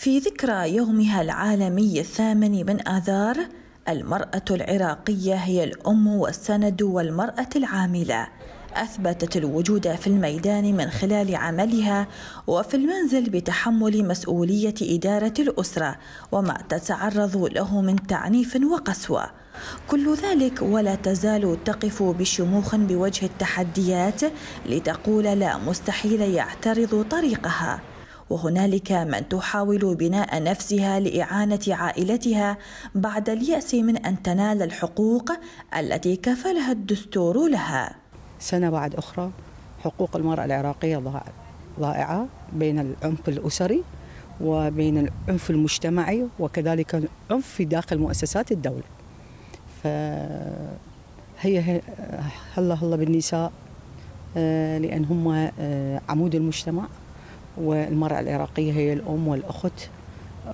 في ذكرى يومها العالمي 8 آذار، المرأة العراقية هي الأم والسند والمرأة العاملة، أثبتت الوجود في الميدان من خلال عملها وفي المنزل بتحمل مسؤولية إدارة الأسرة وما تتعرض له من تعنيف وقسوة. كل ذلك ولا تزال تقف بشموخ بوجه التحديات لتقول لا مستحيل يعترض طريقها، وهنالك من تحاول بناء نفسها لإعانة عائلتها بعد اليأس من أن تنال الحقوق التي كفلها الدستور لها. سنة بعد أخرى حقوق المرأة العراقية ضائعة بين العنف الأسري وبين العنف المجتمعي وكذلك العنف في داخل مؤسسات الدولة، فهي هلا هلا بالنساء لأن هم عمود المجتمع، والمرأة العراقية هي الأم والأخت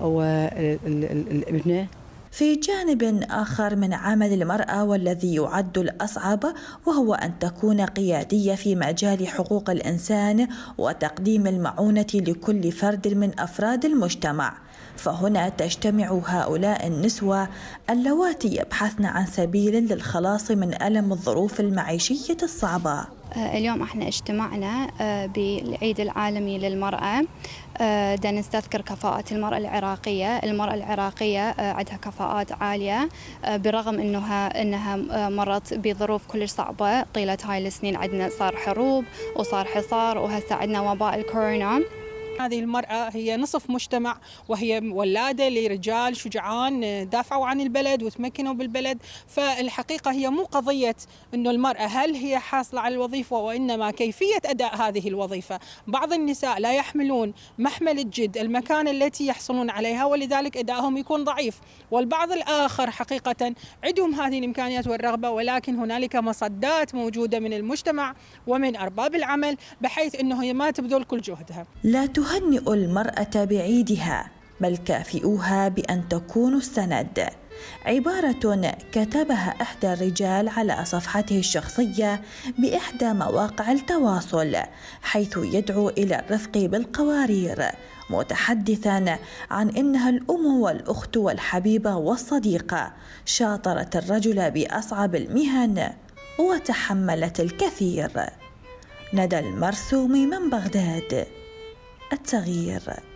والابنة. في جانب آخر من عمل المرأة والذي يعد الأصعب، وهو أن تكون قيادية في مجال حقوق الإنسان وتقديم المعونة لكل فرد من أفراد المجتمع، فهنا تجتمع هؤلاء النسوة اللواتي يبحثن عن سبيل للخلاص من ألم الظروف المعيشية الصعبة. اليوم احنا اجتمعنا بالعيد العالمي للمرأة دا نستذكر كفاءة المرأة العراقية. المرأة العراقية عندها كفاءات عالية برغم انها مرت بظروف كلش صعبة طيلة هاي السنين. عندنا صار حروب وصار حصار وهسه عندنا وباء الكورونا. هذه المرأة هي نصف مجتمع، وهي ولادة لرجال شجعان دافعوا عن البلد وتمكنوا بالبلد. فالحقيقة هي مو قضية أنه المرأة هل هي حاصلة على الوظيفة، وإنما كيفية أداء هذه الوظيفة. بعض النساء لا يحملون محمل الجد المكان التي يحصلون عليها، ولذلك أدائهم يكون ضعيف، والبعض الآخر حقيقة عندهم هذه الإمكانيات والرغبة، ولكن هنالك مصدات موجودة من المجتمع ومن أرباب العمل بحيث أنه هي ما تبذل كل جهدها. لا تهنئ المرأة بعيدها، بل كافئوها بأن تكون السند، عبارة كتبها إحدى الرجال على صفحته الشخصية بإحدى مواقع التواصل، حيث يدعو إلى الرفق بالقوارير، متحدثا عن إنها الأم والأخت والحبيبة والصديقة، شاطرت الرجل بأصعب المهن وتحملت الكثير. ندى المرسومي من بغداد، التغيير.